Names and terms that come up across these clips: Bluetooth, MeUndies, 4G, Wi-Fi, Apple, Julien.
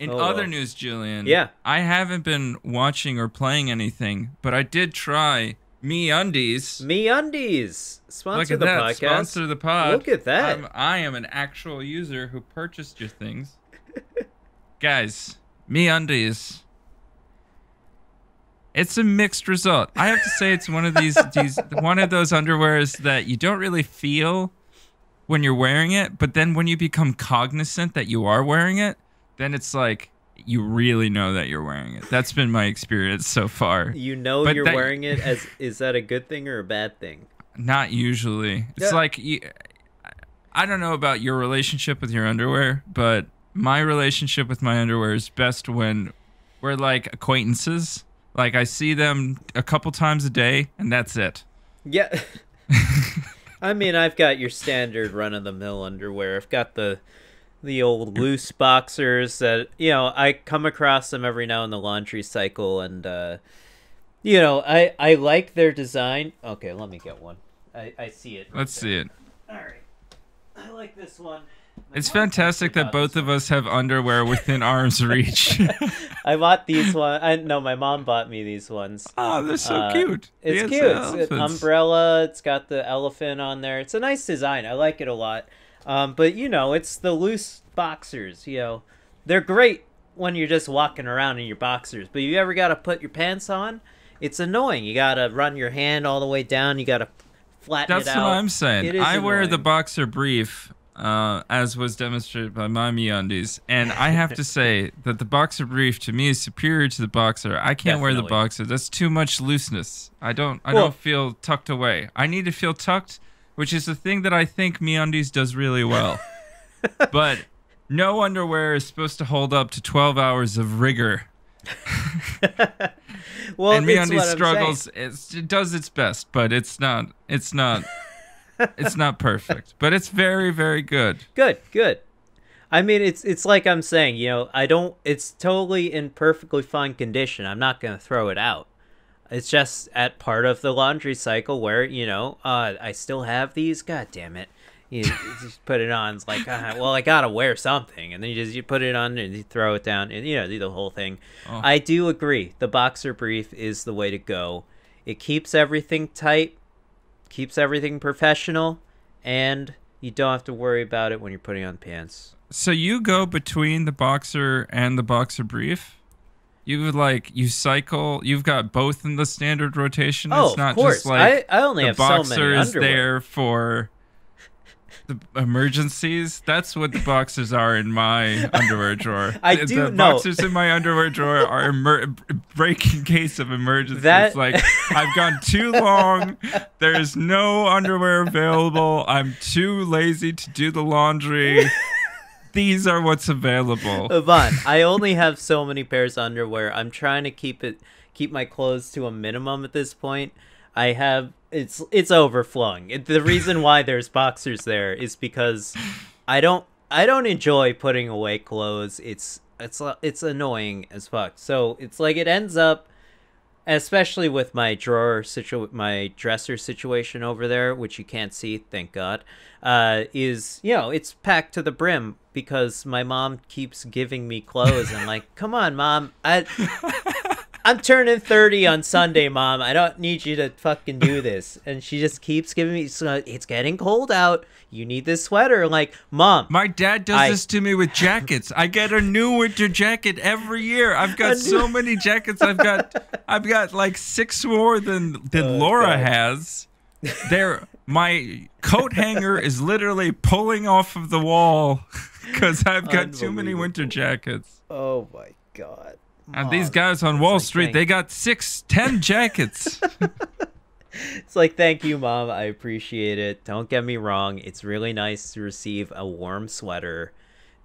In other news, Julian, I haven't been watching or playing anything, but I did try MeUndies. MeUndies, sponsor the podcast. Sponsor the pod. Look at that. I am an actual user who purchased your things. Guys, MeUndies. It's a mixed result. I have to say, it's one of those underwears that you don't really feel when you're wearing it, but then when you become cognizant that you are wearing it, then it's like you really know that you're wearing it. That's been my experience so far. You know, but you're wearing it as, is that a good thing or a bad thing? Not usually. It's like, I don't know about your relationship with your underwear, but my relationship with my underwear is best when we're like acquaintances. Like I see them a couple times a day and that's it. Yeah. I mean, I've got your standard run-of-the-mill underwear. I've got the old loose boxers that, you know, I come across them every now in the laundry cycle. And, you know, I like their design. Okay, let me get one. I see it. Let's see it. All right. I like this one. It's fantastic that both of us have underwear within arm's reach. I bought these ones. No, my mom bought me these ones. Oh, they're so cute. It's cute. It's an umbrella. It's got the elephant on there. It's a nice design. I like it a lot. But, you know, it's the loose boxers. You know, they're great when you're just walking around in your boxers. But if you ever got to put your pants on, it's annoying. You got to run your hand all the way down. You got to flatten it out. That's what I'm saying. I wear the boxer brief, as was demonstrated by my MeUndies, and I have to say that the boxer brief to me is superior to the boxer. I can't wear the boxer. That's too much looseness. I don't feel tucked away. I need to feel tucked, which is the thing that I think MeUndies does really well. But no underwear is supposed to hold up to 12 hours of rigor. Well, and MeUndies struggles. It does its best, but it's not it's not perfect, but it's very, very good. Good. I mean, it's like I'm saying, you know, it's totally in perfectly fine condition. I'm not going to throw it out. It's just at part of the laundry cycle where, you know, I still have these. God damn it. You just put it on. It's like, well, I got to wear something. And then you put it on and you throw it down and, you know, do the whole thing. Oh. I do agree. The boxer brief is the way to go. It keeps everything tight. Keeps everything professional, and you don't have to worry about it when you're putting on pants. So you go between the boxer and the boxer brief? You cycle, you've got both in the standard rotation? Oh, it's not, of course. Just like I only have so many underwear. The boxer is there for the emergencies. That's what the boxers are in my underwear drawer. Boxers in my underwear drawer are breaking case of emergencies. Like, I've gone too long. There's no underwear available. I'm too lazy to do the laundry. These are what's available. Yvonne, I only have so many pairs of underwear. I'm trying to keep my clothes to a minimum at this point. I have, it's overflowing. The reason why there's boxers there is because I don't enjoy putting away clothes. It's annoying as fuck. So it's like it ends up, especially with my dresser situation over there, which you can't see, thank God, is, you know, it's packed to the brim because my mom keeps giving me clothes. I'm like, come on, Mom, I'm turning 30 on Sunday, Mom. I don't need you to fucking do this. And she just keeps giving me, it's getting cold out. You need this sweater. Like, Mom. My dad does this to me with jackets. I get a new winter jacket every year. I've got so many jackets. I've got like 6 more than Laura has. My coat hanger is literally pulling off of the wall because I've got too many winter jackets. Oh my God. And these guys on Wall Street, they got 6, 10 jackets. It's like, thank you, Mom. I appreciate it. Don't get me wrong. It's really nice to receive a warm sweater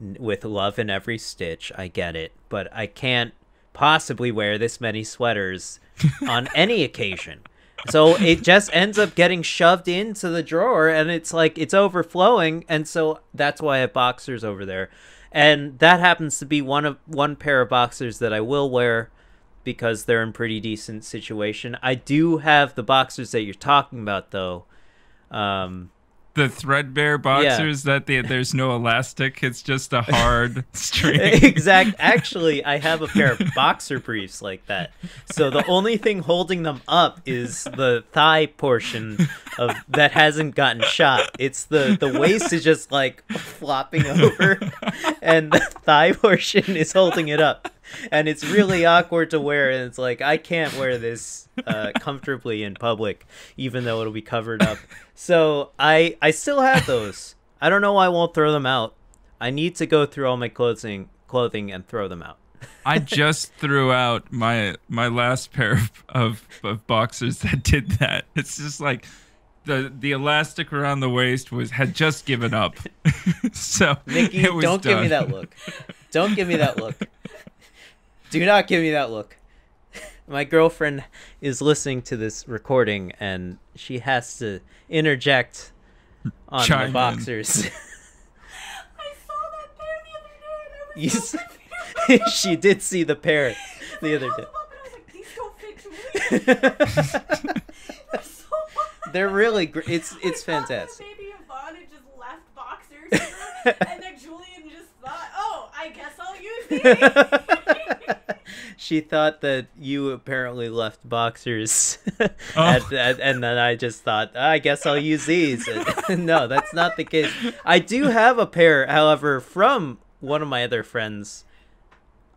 with love in every stitch. I get it. But I can't possibly wear this many sweaters on any occasion. So it just ends up getting shoved into the drawer, and it's like it's overflowing. And so that's why I have boxers over there. And that happens to be one pair of boxers that I will wear because they're in pretty decent situation. I do have the boxers that you're talking about, though. the threadbare boxers that there's no elastic. It's just a hard string. Exact. Actually, I have a pair of boxer briefs like that. So the only thing holding them up is the thigh portion of that hasn't gotten shot. It's the waist is just like flopping over, and the thigh portion is holding it up. And it's really awkward to wear, and it's like, I can't wear this comfortably in public, even though it'll be covered up. So I still have those. I don't know why I won't throw them out. I need to go through all my clothing and throw them out. I just threw out my last pair of boxers that did that. It's just like the elastic around the waist had just given up. So Nikki, don't give me that look. Don't give me that look. Do not give me that look. My girlfriend is listening to this recording, and she has to interject on the boxers. I saw that pair the other day. She did see the pair the other day. I was like, these don't fit me. They're really great. It's fantastic. Maybe Yvonne had just left boxers, and then Julian just thought, oh, I guess I'll use these. She thought that you apparently left boxers, and then I just thought, I guess I'll use these. No, that's not the case. I do have a pair, however, from one of my other friends.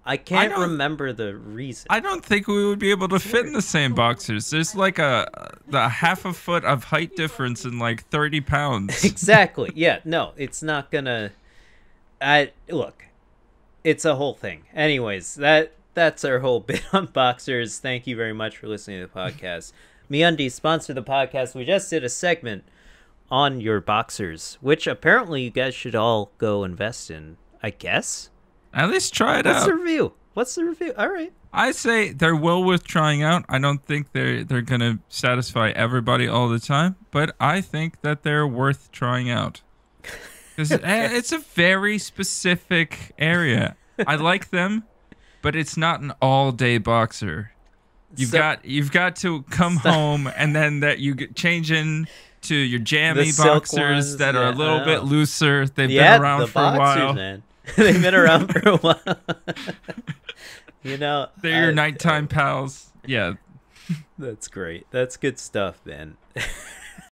I can't remember the reason. I don't think we would be able to fit in the same boxers. There's like the half a foot of height difference in like 30 pounds. Exactly. Yeah, no, it's not gonna... Look, it's a whole thing. Anyways, that's our whole bit on boxers. Thank you very much for listening to the podcast. MeUndies sponsored the podcast. We just did a segment on your boxers, which apparently you guys should all go invest in, I guess. At least try it out. What's the review? What's the review? All right. I say they're well worth trying out. I don't think they're going to satisfy everybody all the time, but I think that they're worth trying out. It's a very specific area. I like them. But it's not an all-day boxer. You've got to come home, and then you get change in to your jammy boxers that are a little bit looser. They've been around for a while. Man. They've been around for a while. You know, they're your nighttime pals. Yeah, that's great. That's good stuff, man.